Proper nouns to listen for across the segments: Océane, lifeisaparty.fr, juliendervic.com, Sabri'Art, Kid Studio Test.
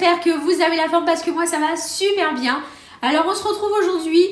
j'espère que vous avez la forme parce que moi ça va super bien. Alors on se retrouve aujourd'hui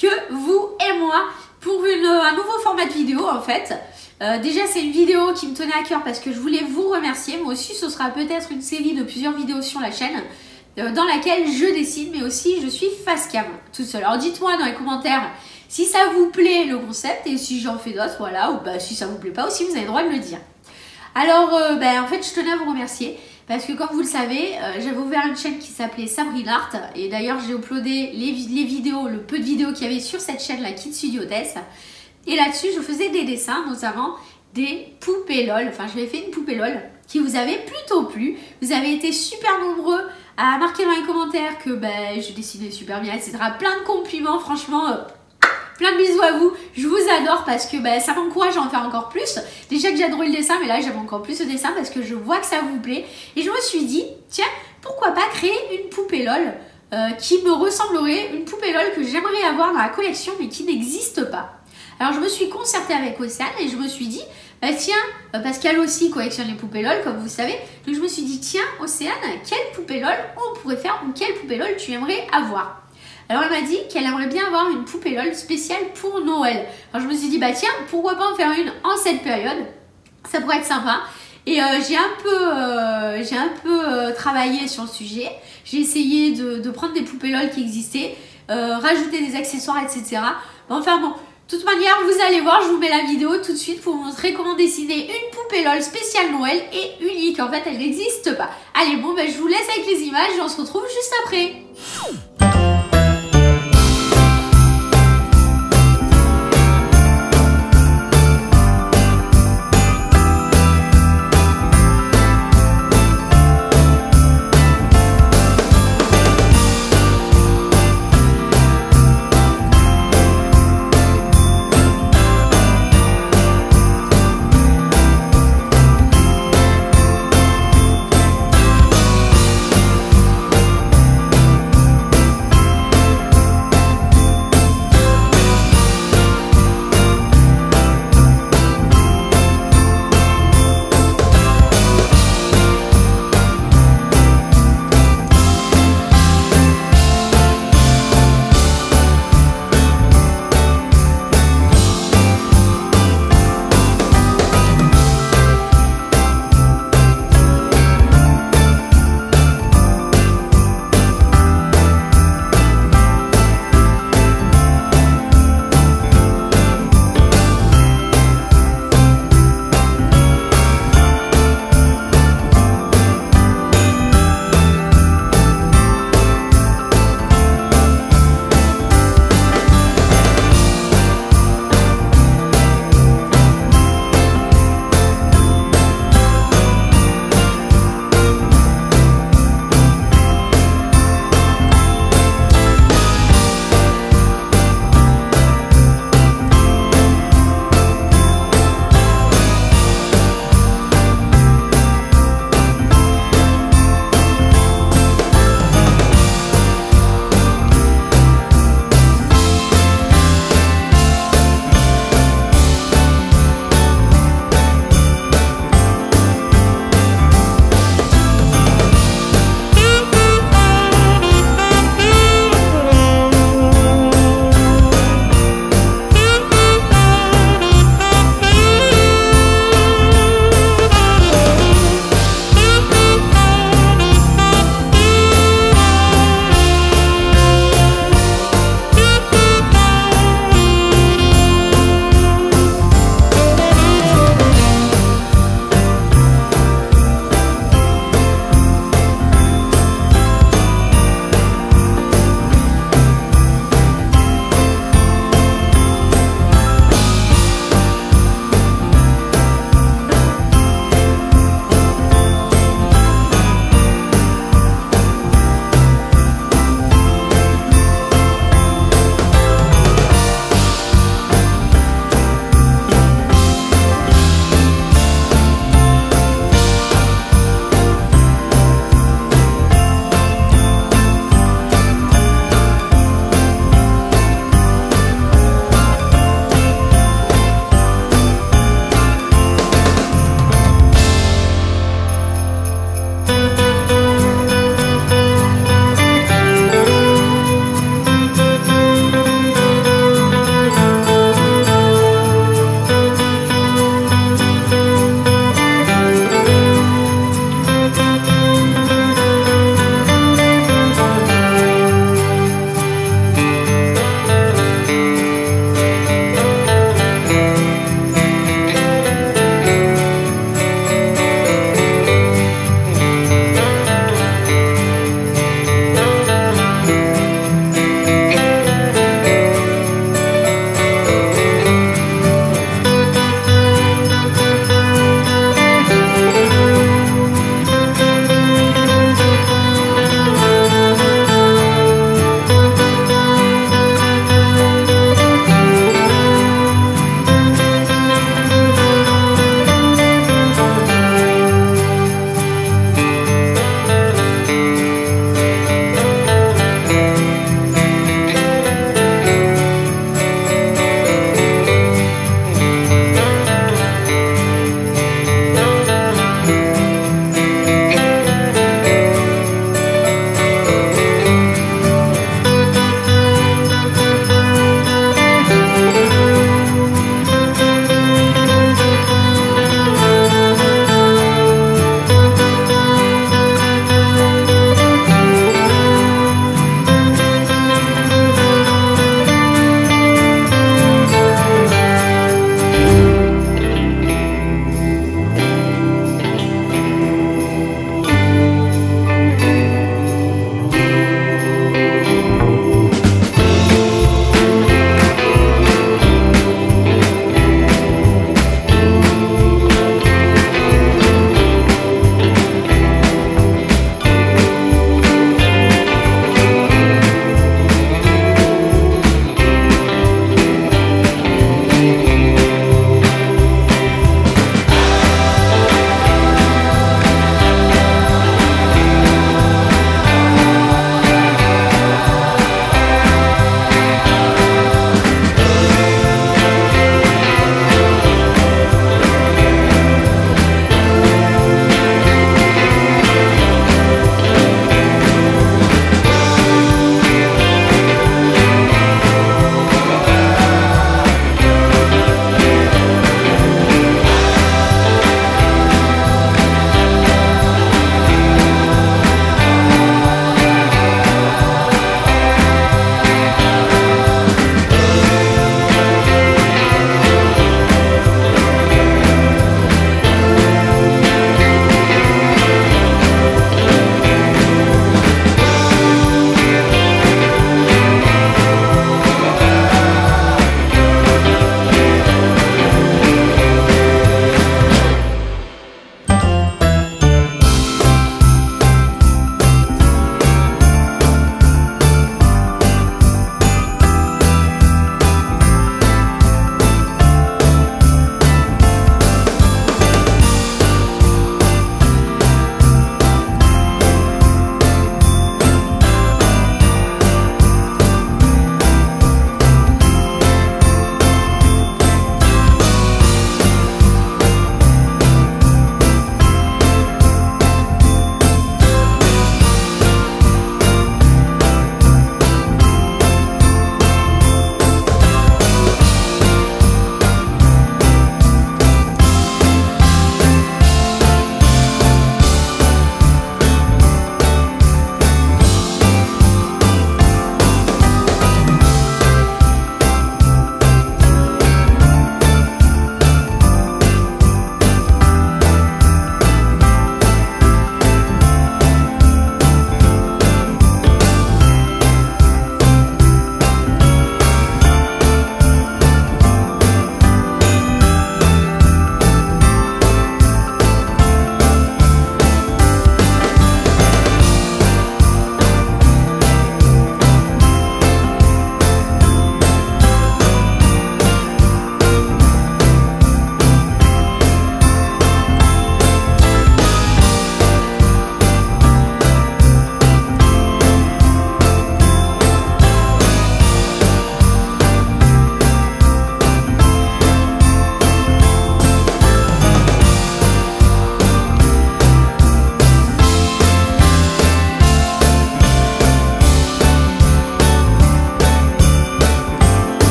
que vous et moi pour un nouveau format de vidéo en fait. Déjà c'est une vidéo qui me tenait à cœur parce que je voulais vous remercier. Moi aussi ce sera peut-être une série de plusieurs vidéos sur la chaîne dans laquelle je dessine mais aussi je suis face cam toute seule. Alors dites-moi dans les commentaires si ça vous plaît le concept et si j'en fais d'autres, voilà, ou bah, si ça vous plaît pas aussi vous avez le droit de me le dire. Alors en fait je tenais à vous remercier parce que comme vous le savez j'avais ouvert une chaîne qui s'appelait Sabri'Art et d'ailleurs j'ai uploadé les vidéos, le peu de vidéos qu'il y avait sur cette chaîne là, Kid Studio Test, et là-dessus je faisais des dessins notamment des poupées LOL, enfin j'avais fait une poupée LOL qui vous avait plutôt plu, vous avez été super nombreux à marquer dans les commentaires que ben, je dessinais super bien, etc. Plein de compliments, franchement... plein de bisous à vous, je vous adore parce que bah, ça m'encourage à en faire encore plus. Déjà que j'adorais le dessin, mais là j'aime encore plus le dessin parce que je vois que ça vous plaît. Et je me suis dit, tiens, pourquoi pas créer une poupée LOL qui me ressemblerait, une poupée LOL que j'aimerais avoir dans la collection mais qui n'existe pas. Alors je me suis concertée avec Océane et je me suis dit, bah, tiens, parce qu'elle aussi collectionne les poupées LOL comme vous savez, donc je me suis dit, tiens Océane, quelle poupée LOL on pourrait faire ou quelle poupée LOL tu aimerais avoir ? Alors elle m'a dit qu'elle aimerait bien avoir une poupée LOL spéciale pour Noël. Alors je me suis dit, bah tiens, pourquoi pas en faire une en cette période, ça pourrait être sympa. Et j'ai un peu travaillé sur le sujet, j'ai essayé de prendre des poupées LOL qui existaient, rajouter des accessoires, etc. Enfin bon, de toute manière, vous allez voir, je vous mets la vidéo tout de suite pour vous montrer comment dessiner une poupée LOL spéciale Noël et unique. En fait, elle n'existe pas. Allez, bon, bah, je vous laisse avec les images et on se retrouve juste après.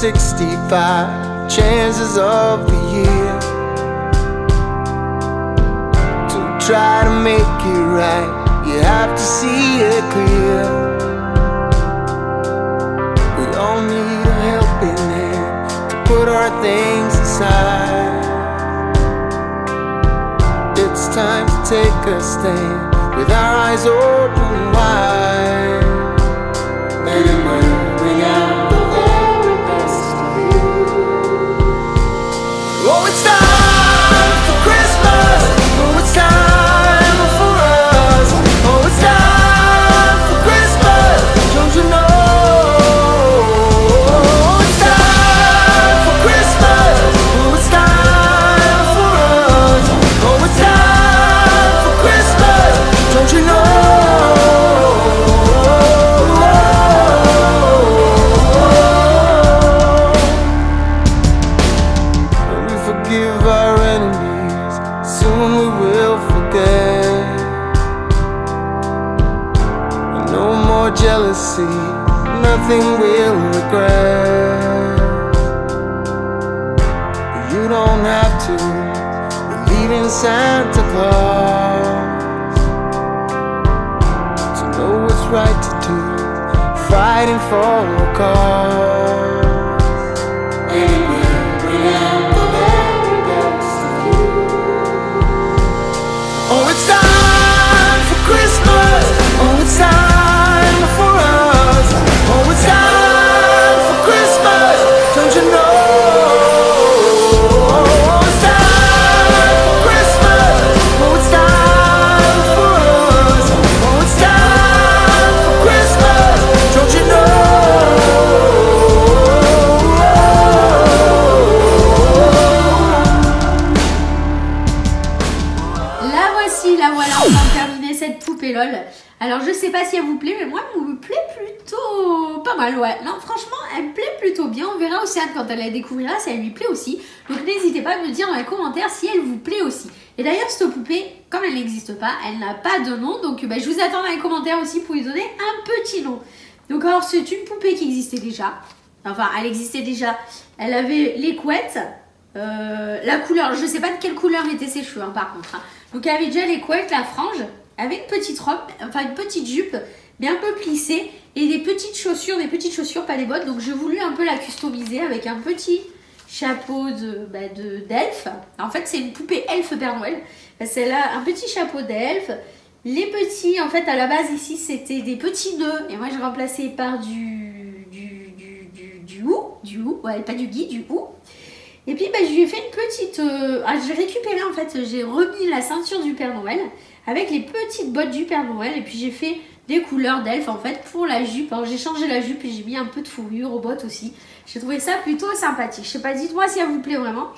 365 chances of the year to try to make it right. You have to see it clear. We all need a helping hand to put our things aside. It's time to take a stand with our eyes open wide. Maybe we'll bring out. Jealousy, nothing we'll regret. You don't have to believe in Santa Claus to know what's right to do, fighting for a cause. And we'll bring out the very best of you. Oh, it's time for Christmas. Oh, it's time. Alors je sais pas si elle vous plaît, mais moi elle me plaît plutôt pas mal, ouais. Non, franchement elle me plaît plutôt bien, on verra Océane quand elle la découvrira si elle lui plaît aussi. Donc n'hésitez pas à me dire dans les commentaires si elle vous plaît aussi. Et d'ailleurs cette poupée, comme elle n'existe pas, elle n'a pas de nom, donc bah, je vous attends dans les commentaires aussi pour lui donner un petit nom. Donc alors c'est une poupée qui existait déjà, enfin elle existait déjà, elle avait les couettes, la couleur, je sais pas de quelle couleur étaient ses cheveux hein, par contre. Hein. Donc elle avait déjà les couettes, la frange. Avec une petite robe, enfin une petite jupe bien un peu plissée et des petites chaussures, pas des bottes. Donc j'ai voulu un peu la customiser avec un petit chapeau de d'elfe. En fait c'est une poupée elfe Père Noël. Celle-là, un petit chapeau d'elfe. Les petits, en fait à la base ici c'était des petits nœuds et moi j'ai remplacé par du hou, ouais pas du gui, du hou. Et puis bah, je lui ai fait une petite... j'ai récupéré en fait, j'ai remis la ceinture du Père Noël avec les petites bottes du Père Noël et puis j'ai fait des couleurs d'elfe en fait pour la jupe. Alors j'ai changé la jupe et j'ai mis un peu de fourrure aux bottes aussi. J'ai trouvé ça plutôt sympathique. Je sais pas, dites-moi si elle vous plaît vraiment.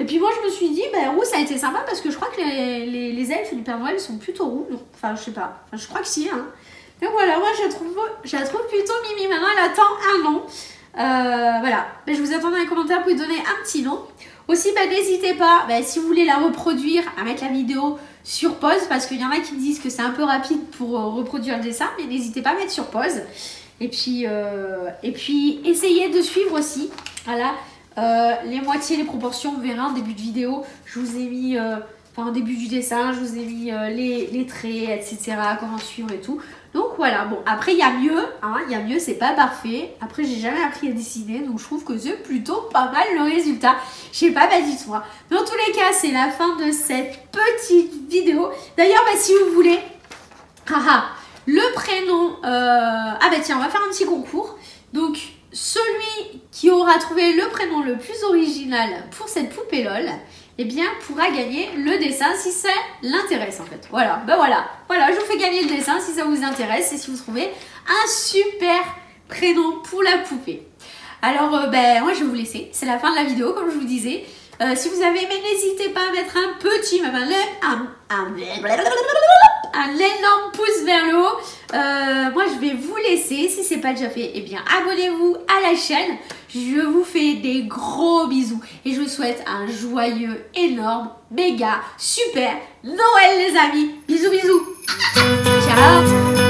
Et puis moi je me suis dit, bah roux ça a été sympa parce que je crois que les elfes du Père Noël sont plutôt roux. Non. Enfin je sais pas, enfin, je crois que si. Hein. Donc voilà, moi je la trouve plutôt mimi. Maintenant elle attend un an. Voilà, ben, je vous attends dans les commentaires pour lui donner un petit nom. Aussi, ben, n'hésitez pas, ben, si vous voulez la reproduire, à mettre la vidéo sur pause parce qu'il y en a qui me disent que c'est un peu rapide pour reproduire le dessin, mais n'hésitez pas à mettre sur pause. Et puis essayez de suivre aussi, voilà, les moitiés, les proportions, vous verrez en début de vidéo, je vous ai mis... Enfin, au début du dessin, je vous ai mis les traits, etc. Comment suivre et tout. Donc voilà, bon, après il y a mieux, hein, il y a mieux, c'est pas parfait. Après, j'ai jamais appris à dessiner, donc je trouve que c'est plutôt pas mal le résultat. Je sais pas, bah dites-moi. Dans tous les cas, c'est la fin de cette petite vidéo. D'ailleurs, bah, si vous voulez, haha, le prénom... Ah bah tiens, on va faire un petit concours. Donc, celui qui aura trouvé le prénom le plus original pour cette poupée LOL... eh bien, pourra gagner le dessin si ça l'intéresse en fait. Voilà, ben voilà, voilà, je vous fais gagner le dessin si ça vous intéresse et si vous trouvez un super prénom pour la poupée. Alors, ben moi je vais vous laisser, c'est la fin de la vidéo comme je vous disais. Si vous avez aimé, n'hésitez pas à mettre un petit, même un énorme pouce vers le haut. Moi je vais vous laisser, si c'est pas déjà fait, eh bien abonnez-vous à la chaîne. Je vous fais des gros bisous et je vous souhaite un joyeux, énorme, méga, super Noël les amis. Bisous, bisous. Ciao.